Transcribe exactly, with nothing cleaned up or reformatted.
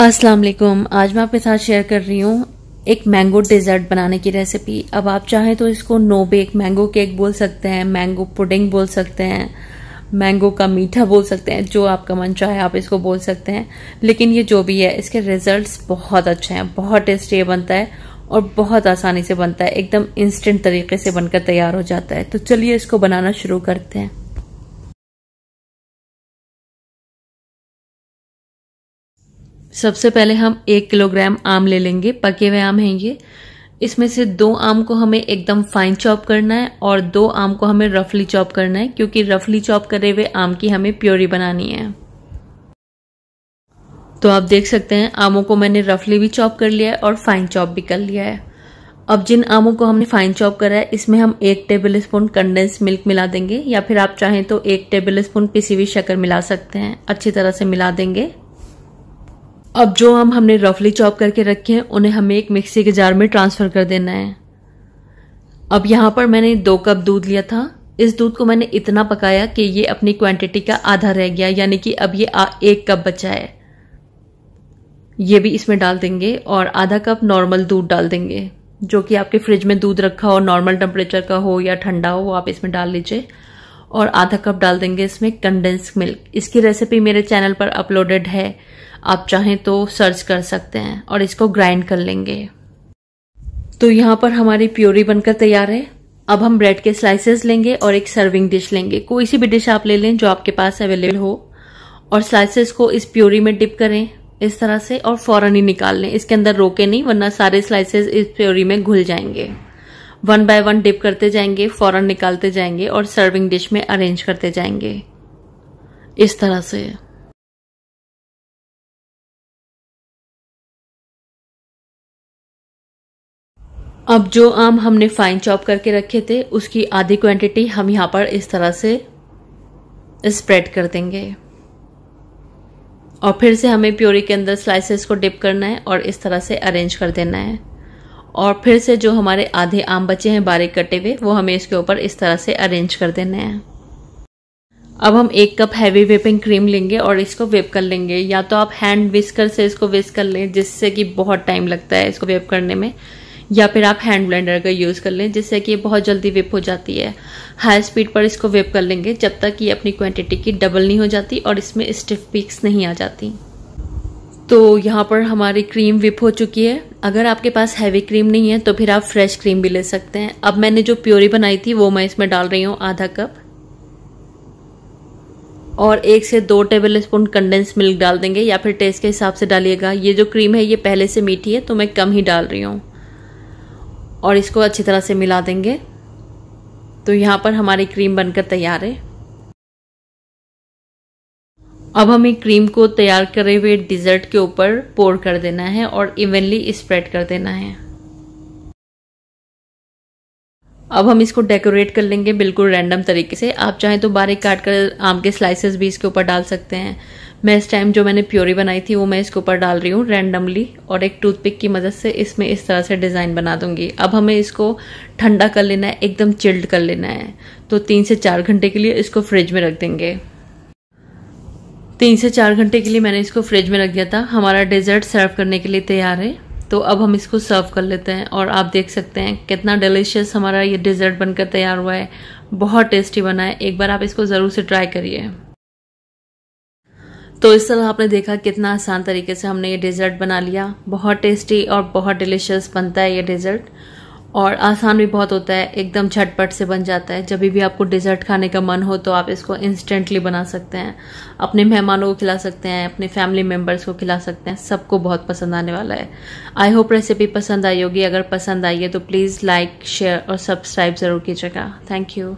अस्सलाम वालेकुम। आज मैं आपके साथ शेयर कर रही हूँ एक मैंगो डेजर्ट बनाने की रेसिपी। अब आप चाहें तो इसको नो बेक मैंगो केक बोल सकते हैं, मैंगो पुडिंग बोल सकते हैं, मैंगो का मीठा बोल सकते हैं, जो आपका मन चाहे आप इसको बोल सकते हैं। लेकिन ये जो भी है इसके रिजल्ट्स बहुत अच्छे हैं, बहुत टेस्टी बनता है और बहुत आसानी से बनता है, एकदम इंस्टेंट तरीके से बनकर तैयार हो जाता है। तो चलिए इसको बनाना शुरू करते हैं। सबसे पहले हम एक किलोग्राम आम ले लेंगे, पके हुए आम हैं ये। इसमें से दो आम को हमें एकदम फाइन चॉप करना है और दो आम को हमें रफली चॉप करना है, क्योंकि रफली चॉप करे हुए आम की हमें प्योरी बनानी है। तो आप देख सकते हैं आमों को मैंने रफली भी चॉप कर लिया है और फाइन चॉप भी कर लिया है। अब जिन आमों को हमने फाइन चॉप करा है इसमें हम एक टेबल स्पून कंडेंस मिल्क मिला देंगे, या फिर आप चाहें तो एक टेबल स्पून पिसी हुई शक्कर मिला सकते हैं। अच्छी तरह से मिला देंगे। अब जो आम हमने रफली चॉप करके रखे हैं उन्हें हमें एक मिक्सी के जार में ट्रांसफर कर देना है। अब यहाँ पर मैंने दो कप दूध लिया था। इस दूध को मैंने इतना पकाया कि ये अपनी क्वांटिटी का आधा रह गया, यानी कि अब ये एक कप बचा है। ये भी इसमें डाल देंगे और आधा कप नॉर्मल दूध डाल देंगे, जो कि आपके फ्रिज में दूध रखा हो, नॉर्मल टेम्परेचर का हो या ठंडा हो, आप इसमें डाल लीजिए। और आधा कप डाल देंगे इसमें कंडेंस मिल्क। इसकी रेसिपी मेरे चैनल पर अपलोडेड है, आप चाहें तो सर्च कर सकते हैं। और इसको ग्राइंड कर लेंगे। तो यहाँ पर हमारी प्योरी बनकर तैयार है। अब हम ब्रेड के स्लाइसेस लेंगे और एक सर्विंग डिश लेंगे। कोई सी भी डिश आप ले लें जो आपके पास अवेलेबल हो, और स्लाइसेस को इस प्योरी में डिप करें इस तरह से, और फौरन ही निकाल लें। इसके अंदर रोके नहीं, वरना सारे स्लाइसेस इस प्योरी में घुल जाएंगे। वन बाय वन डिप करते जाएंगे, फौरन निकालते जाएंगे और सर्विंग डिश में अरेंज करते जाएंगे इस तरह से। अब जो आम हमने फाइन चॉप करके रखे थे उसकी आधी क्वांटिटी हम यहाँ पर इस तरह से स्प्रेड कर देंगे, और फिर से हमें प्योरी के अंदर स्लाइसेस को डिप करना है और इस तरह से अरेंज कर देना है। और फिर से जो हमारे आधे आम बचे हैं बारीक कटे हुए, वो हमें इसके ऊपर इस तरह से अरेंज कर देने हैं। अब हम एक कप हैवी व्हिपिंग क्रीम लेंगे और इसको व्हिप कर लेंगे। या तो आप हैंड विस्कर से इसको व्हिस्क कर लें, जिससे कि बहुत टाइम लगता है इसको व्हिप करने में, या फिर आप हैंड ब्लेंडर का यूज़ कर लें, जिससे कि ये बहुत जल्दी व्हिप हो जाती है। हाई स्पीड पर इसको व्हिप कर लेंगे जब तक ये अपनी क्वांटिटी की डबल नहीं हो जाती और इसमें स्टिफ पीक्स नहीं आ जाती। तो यहाँ पर हमारी क्रीम व्हिप हो चुकी है। अगर आपके पास हैवी क्रीम नहीं है तो फिर आप फ्रेश क्रीम भी ले सकते हैं। अब मैंने जो प्योरी बनाई थी वो मैं इसमें डाल रही हूँ, आधा कप, और एक से दो टेबल स्पून कंडेंस मिल्क डाल देंगे, या फिर टेस्ट के हिसाब से डालिएगा। ये जो क्रीम है ये पहले से मीठी है तो मैं कम ही डाल रही हूँ। और इसको अच्छी तरह से मिला देंगे। तो यहाँ पर हमारी क्रीम बनकर तैयार है। अब हमें क्रीम को तैयार करे हुए डिज़र्ट के ऊपर पोर कर देना है और इवनली स्प्रेड कर देना है। अब हम इसको डेकोरेट कर लेंगे बिल्कुल रैंडम तरीके से। आप चाहें तो बारीक काट कर आम के स्लाइसेस भी इसके ऊपर डाल सकते हैं। मैं इस टाइम जो मैंने प्योरी बनाई थी वो मैं इसके ऊपर डाल रही हूँ रैंडमली, और एक टूथपिक की मदद से इसमें इस तरह से डिज़ाइन बना दूंगी। अब हमें इसको ठंडा कर लेना है, एकदम चिल्ड कर लेना है। तो तीन से चार घंटे के लिए इसको फ्रिज में रख देंगे। तीन से चार घंटे के लिए मैंने इसको फ्रिज में रख दिया था। हमारा डेजर्ट सर्व करने के लिए तैयार है। तो अब हम इसको सर्व कर लेते हैं, और आप देख सकते हैं कितना डिलीशियस हमारा ये डेजर्ट बनकर तैयार हुआ है। बहुत टेस्टी बना है, एक बार आप इसको ज़रूर से ट्राई करिए। तो इस तरह आपने देखा कितना आसान तरीके से हमने ये डेजर्ट बना लिया। बहुत टेस्टी और बहुत डिलीशियस बनता है ये डेजर्ट, और आसान भी बहुत होता है, एकदम झटपट से बन जाता है। जब भी आपको डिज़र्ट खाने का मन हो तो आप इसको इंस्टेंटली बना सकते हैं, अपने मेहमानों को खिला सकते हैं, अपने फैमिली मेम्बर्स को खिला सकते हैं। सबको बहुत पसंद आने वाला है। आई होप रेसिपी पसंद आई होगी। अगर पसंद आई है तो प्लीज़ लाइक, शेयर और सब्सक्राइब ज़रूर कीजिएगा। Thank you.